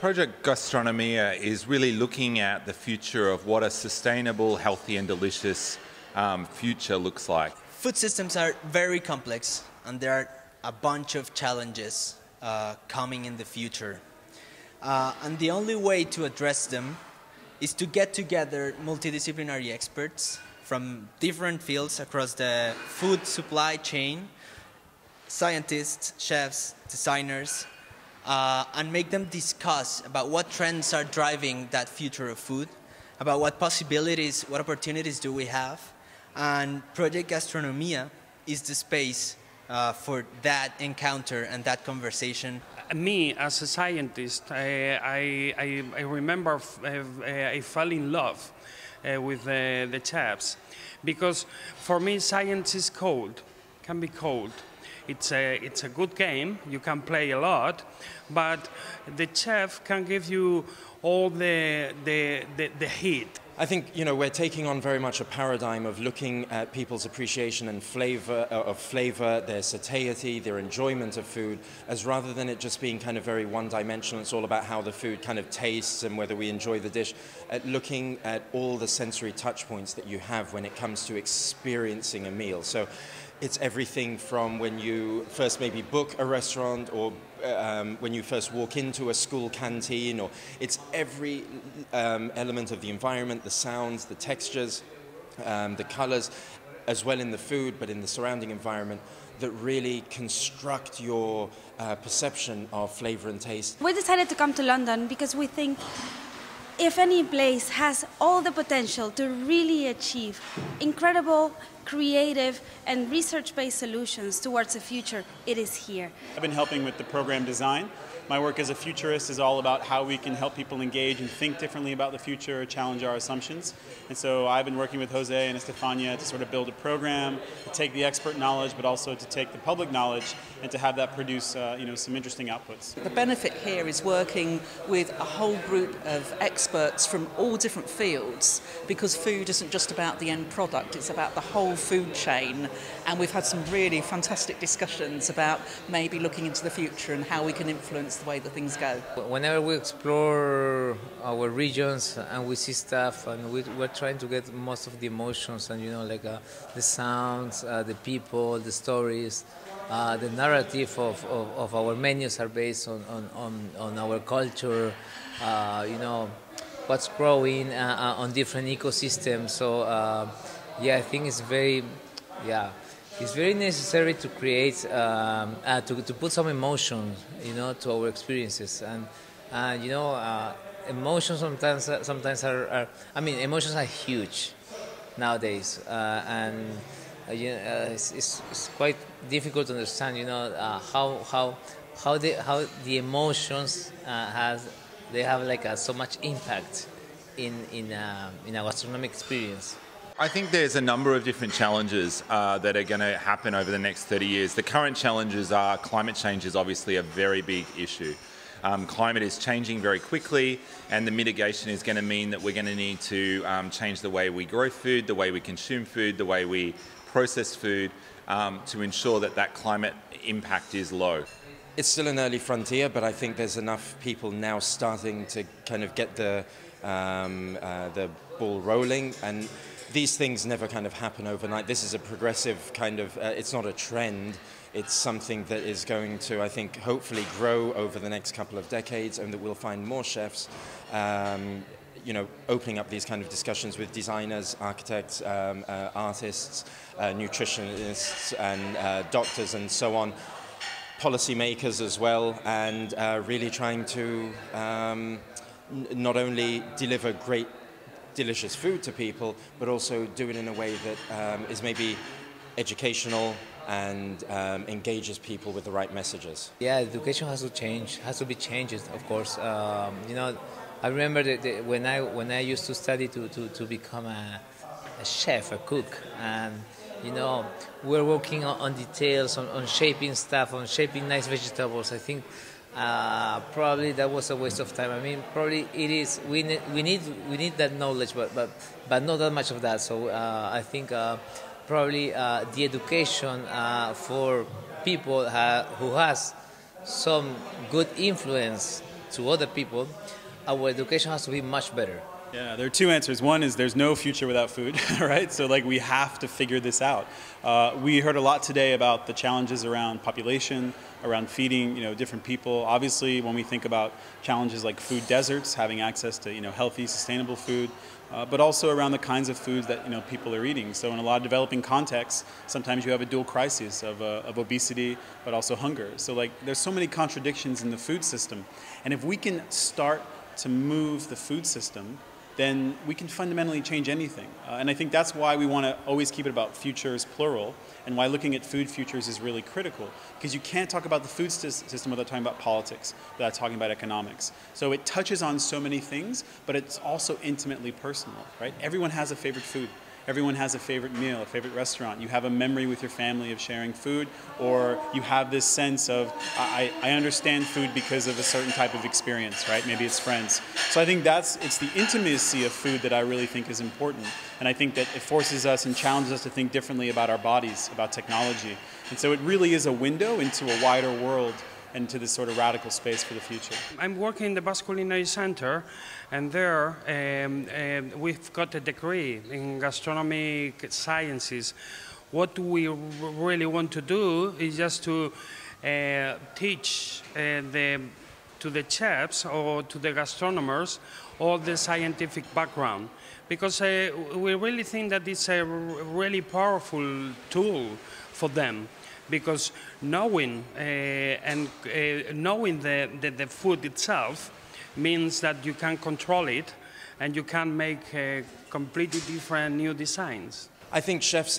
Project Gastronomia is really looking at the future of what a sustainable, healthy and delicious future looks like. Food systems are very complex and there are a bunch of challenges coming in the future. And the only way to address them is to get together multidisciplinary experts from different fields across the food supply chain, scientists, chefs, designers, and make them discuss about what trends are driving that future of food, about what possibilities, what opportunities do we have, and Project Gastronomia is the space for that encounter and that conversation. Me, as a scientist, I remember I fell in love with the chefs, because for me science is cold, can be cold. It's a good game, you can play a lot, but the chef can give you all the heat. I think, you know, we're taking on very much a paradigm of looking at people's appreciation and flavor, their satiety, their enjoyment of food, as rather than it just being kind of very one-dimensional. It's all about how the food kind of tastes and whether we enjoy the dish. At looking at all the sensory touch points that you have when it comes to experiencing a meal. So it's everything from when you first maybe book a restaurant, or when you first walk into a school canteen, or it's every element of the environment, the sounds, the textures, the colors, as well in the food, but in the surrounding environment, that really construct your perception of flavor and taste. We decided to come to London because we think if any place has all the potential to really achieve incredible, creative and research-based solutions towards the future, it is here. I've been helping with the program design. My work as a futurist is all about how we can help people engage and think differently about the future, challenge our assumptions. And so I've been working with Jose and Estefania to sort of build a program, to take the expert knowledge, but also to take the public knowledge and to have that produce some interesting outputs. The benefit here is working with a whole group of experts from all different fields, because food isn't just about the end product, it's about the whole food chain. And we've had some really fantastic discussions about maybe looking into the future and how we can influence the way that things go. Whenever we explore our regions and we see stuff, and we're trying to get most of the emotions and the sounds, the people, the stories, the narrative of our menus are based on our culture, what's growing on different ecosystems. So yeah, I think it's very necessary to create, to put some emotion, to our experiences, and emotions sometimes are. I mean, emotions are huge nowadays, and it's quite difficult to understand, how the emotions have like so much impact in our gastronomic experience. I think there's a number of different challenges that are going to happen over the next 30 years. The current challenges are climate change is obviously a very big issue. Climate is changing very quickly, and the mitigation is going to mean that we're going to need to change the way we grow food, the way we consume food, the way we process food to ensure that that climate impact is low. It's still an early frontier, but I think there's enough people now starting to kind of get the ball rolling, and these things never kind of happen overnight. This is a progressive kind of, it's not a trend, it's something that is going to, I think, hopefully grow over the next couple of decades, and that we'll find more chefs, opening up these kind of discussions with designers, architects, artists, nutritionists, and doctors, and so on, policymakers as well, and really trying to not only deliver great delicious food to people, but also do it in a way that is maybe educational and engages people with the right messages. Yeah, education has to change, has to be changed, of course. I remember that when I used to study to become a chef, a cook, and we're working on details, on shaping stuff, on shaping nice vegetables. I think probably that was a waste of time. I mean, probably it is. We need that knowledge, but not that much of that. So I think probably the education for people who has some good influence to other people, our education has to be much better. Yeah, there are two answers. One is there's no future without food, right? So like we have to figure this out. We heard a lot today about the challenges around population, around feeding, different people. Obviously, when we think about challenges like food deserts, having access to, healthy, sustainable food, but also around the kinds of foods that, people are eating. So in a lot of developing contexts, sometimes you have a dual crisis of obesity, but also hunger. So like there's so many contradictions in the food system. And if we can start to move the food system, then we can fundamentally change anything. And I think that's why we want to always keep it about futures plural, and why looking at food futures is really critical, because you can't talk about the food system without talking about politics, without talking about economics. So it touches on so many things, but it's also intimately personal, right? Everyone has a favorite food. Everyone has a favorite meal, a favorite restaurant. You have a memory with your family of sharing food, or you have this sense of, I understand food because of a certain type of experience, right? Maybe it's friends. So I think it's the intimacy of food that I really think is important. And I think that it forces us and challenges us to think differently about our bodies, about technology. And so it really is a window into a wider world and to this sort of radical space for the future. I'm working in the Basque Culinary Center, and there we've got a degree in gastronomic sciences. What we really want to do is just to teach to the chefs or to the gastronomers all the scientific background, because we really think that it's a really powerful tool for them. Because knowing the food itself means that you can control it and you can make completely different new designs. I think chefs,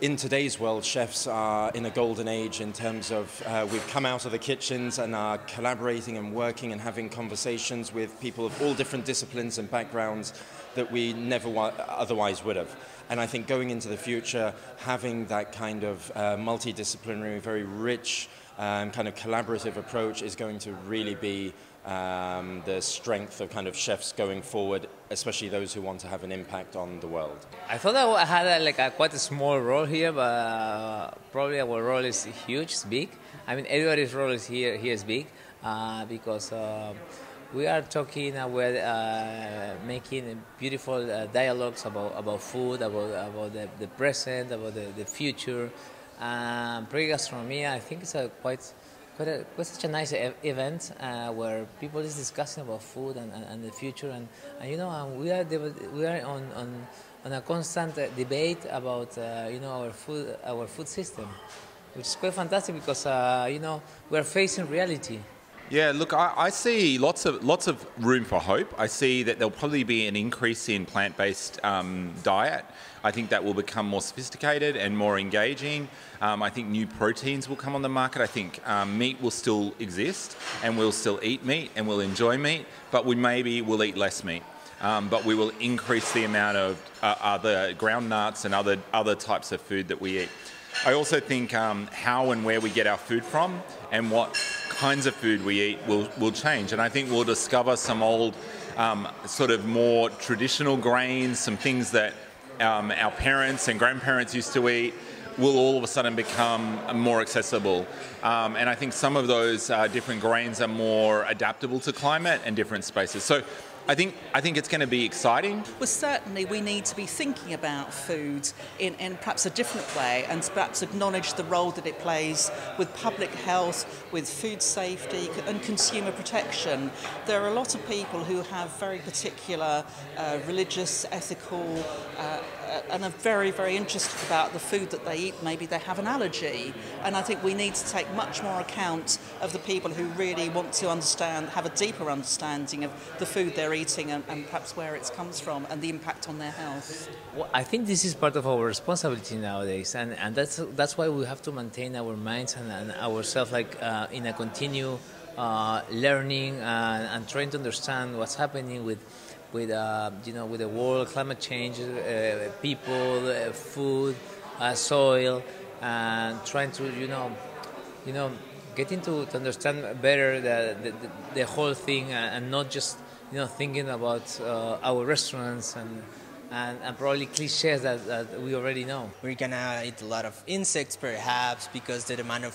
in today's world, chefs are in a golden age in terms of we've come out of the kitchens and are collaborating and working and having conversations with people of all different disciplines and backgrounds that we never otherwise would have. And I think going into the future, having that kind of multidisciplinary, very rich, kind of collaborative approach is going to really be the strength of kind of chefs going forward, especially those who want to have an impact on the world. I thought I had quite a small role here, but probably our role is huge, it's big. I mean, everybody's role is here is big, because we are talking, we're making beautiful dialogues about food, about the present, about the future. Project Gastronomia, I think it's quite such a nice event where people is discussing about food and the future, and we are on a constant debate about our food system, which is quite fantastic because we are facing reality. Yeah, look, I see lots of room for hope. I see that there'll probably be an increase in plant-based diet. I think that will become more sophisticated and more engaging. I think new proteins will come on the market. I think meat will still exist, and we'll still eat meat and we'll enjoy meat, but we'll eat less meat. But we will increase the amount of other ground nuts and other types of food that we eat. I also think how and where we get our food from and what kinds of food we eat will change, and I think we'll discover some old sort of more traditional grains, some things that our parents and grandparents used to eat will all of a sudden become more accessible. And I think some of those different grains are more adaptable to climate and different spaces. So I think it's going to be exciting. Well, certainly we need to be thinking about food in perhaps a different way, and perhaps acknowledge the role that it plays with public health, with food safety and consumer protection. There are a lot of people who have very particular religious, ethical, and are very, very interested about the food that they eat. Maybe they have an allergy, and I think we need to take much more account of the people who really want to understand, have a deeper understanding of the food they're eating and perhaps where it comes from and the impact on their health. Well, I think this is part of our responsibility nowadays, and that's why we have to maintain our minds and ourselves in a continual learning and trying to understand what's happening with the world, climate change, people, food, soil, and trying to get into to understand better the whole thing, and not just thinking about our restaurants and and probably cliches that we already know. We're gonna eat a lot of insects, perhaps, because the demand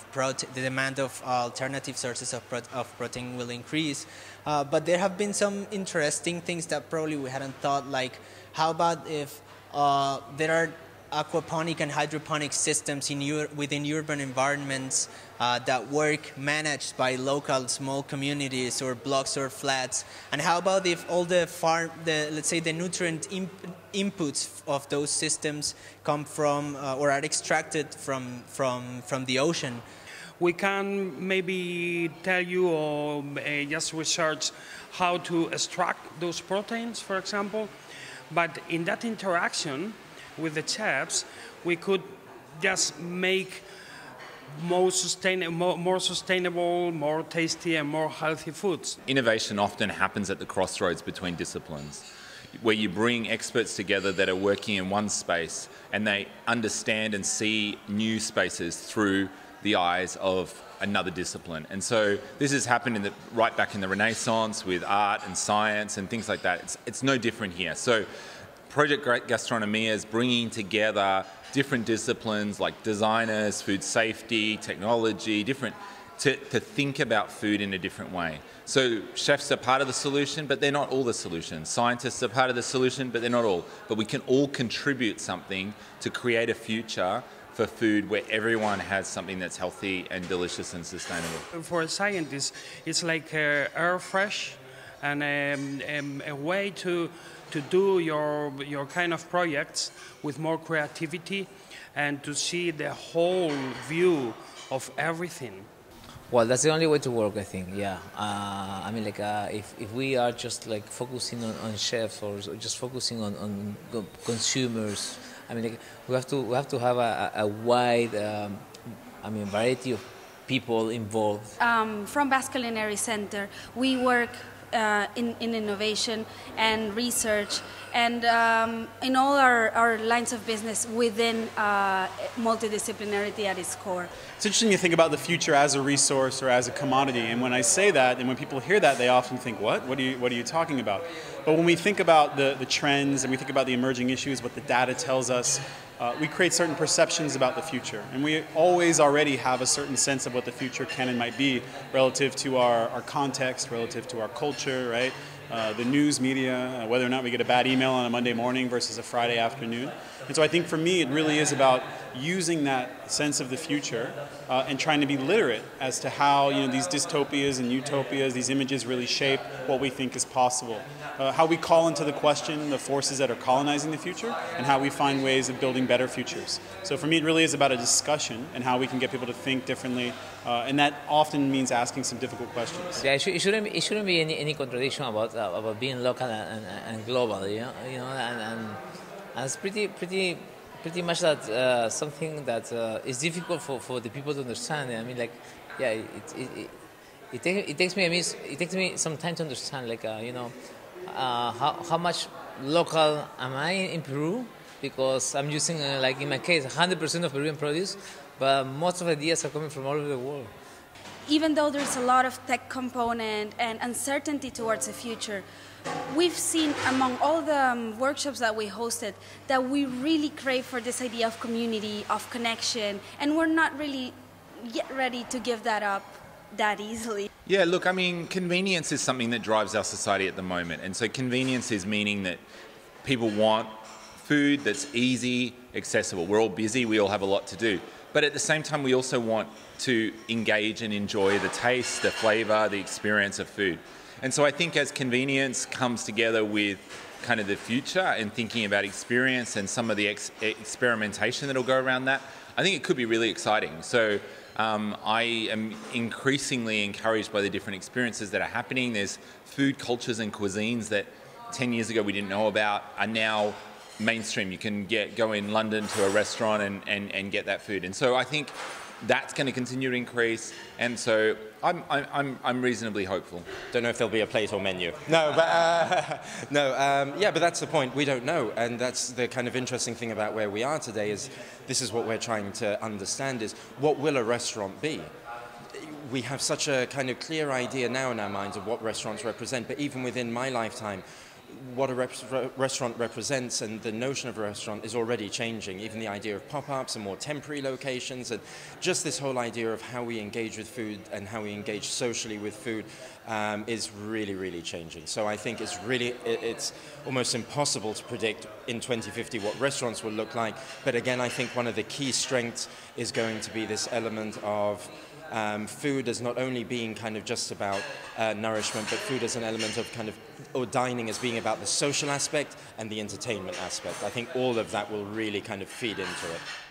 of alternative sources of protein will increase. But there have been some interesting things that probably we hadn't thought, like how about if there are aquaponic and hydroponic systems within urban environments that work managed by local small communities or blocks or flats, and how about if all the nutrient inputs of those systems come from or are extracted from the ocean? We can maybe tell you or just research how to extract those proteins, for example, but in that interaction with the chefs, we could just make more sustainable, more tasty and more healthy foods. Innovation often happens at the crossroads between disciplines, where you bring experts together that are working in one space and they understand and see new spaces through the eyes of another discipline. And so this has happened right back in the Renaissance with art and science and things like that. It's no different here. So Project Gastronomia is bringing together different disciplines like designers, food safety, technology, to think about food in a different way. So chefs are part of the solution, but they're not all the solution. Scientists are part of the solution, but they're not all. But we can all contribute something to create a future for food where everyone has something that's healthy and delicious and sustainable. For a scientist, it's like air fresh and a way to do your kind of projects with more creativity and to see the whole view of everything. Well, that's the only way to work, I think, yeah. I mean, like, if we are just, like, focusing on chefs or just focusing on consumers, I mean, like, we have to have a wide, variety of people involved. From Basque Culinary Center, we work in innovation and research and in all our lines of business within multidisciplinarity at its core. It's interesting to think about the future as a resource or as a commodity, and when I say that and when people hear that, they often think, what are you talking about? But when we think about the trends and we think about the emerging issues, what the data tells us, we create certain perceptions about the future, and we always already have a certain sense of what the future can and might be relative to our context, relative to our culture, right? The news media, whether or not we get a bad email on a Monday morning versus a Friday afternoon. And so I think for me it really is about using that sense of the future and trying to be literate as to how these dystopias and utopias, these images really shape what we think is possible. How we call into the question the forces that are colonizing the future and how we find ways of building better futures. So for me it really is about a discussion and how we can get people to think differently, and that often means asking some difficult questions. Yeah, it shouldn't be any contradiction about being local and global, and it's pretty much that something that is difficult for the people to understand. I mean, like, yeah, it takes me some time to understand, like, how much local am I in Peru, because I'm using like in my case 100% of Peruvian produce, but most of the ideas are coming from all over the world. Even though there's a lot of tech component and uncertainty towards the future, we've seen among all the workshops that we hosted that we really crave for this idea of community, of connection, and we're not really yet ready to give that up that easily. Yeah, look, I mean, convenience is something that drives our society at the moment, and so convenience is meaning that people want food that's easy, accessible. We're all busy, we all have a lot to do. But at the same time, we also want to engage and enjoy the taste, the flavor, the experience of food. And so I think as convenience comes together with kind of the future and thinking about experience and some of the experimentation that'll go around that, I think it could be really exciting. So I am increasingly encouraged by the different experiences that are happening. There's food cultures and cuisines that 10 years ago we didn't know about are now mainstream. You can go in London to a restaurant and get that food, and so I think that's going to continue to increase, and so I'm reasonably hopeful. Don't know if there'll be a plate or menu. No, but yeah, but that's the point. We don't know, and that's the kind of interesting thing about where we are today. Is this is what we're trying to understand: is what will a restaurant be? We have such a kind of clear idea now in our minds of what restaurants represent, but even within my lifetime, what a restaurant represents, and the notion of a restaurant is already changing. Even the idea of pop-ups and more temporary locations, and just this whole idea of how we engage with food and how we engage socially with food is really, really changing. So I think it's really, it's almost impossible to predict in 2050 what restaurants will look like. But again, I think one of the key strengths is going to be this element of food as not only being kind of just about nourishment, but food as an element of kind of, or dining as being about the social aspect and the entertainment aspect. I think all of that will really kind of feed into it.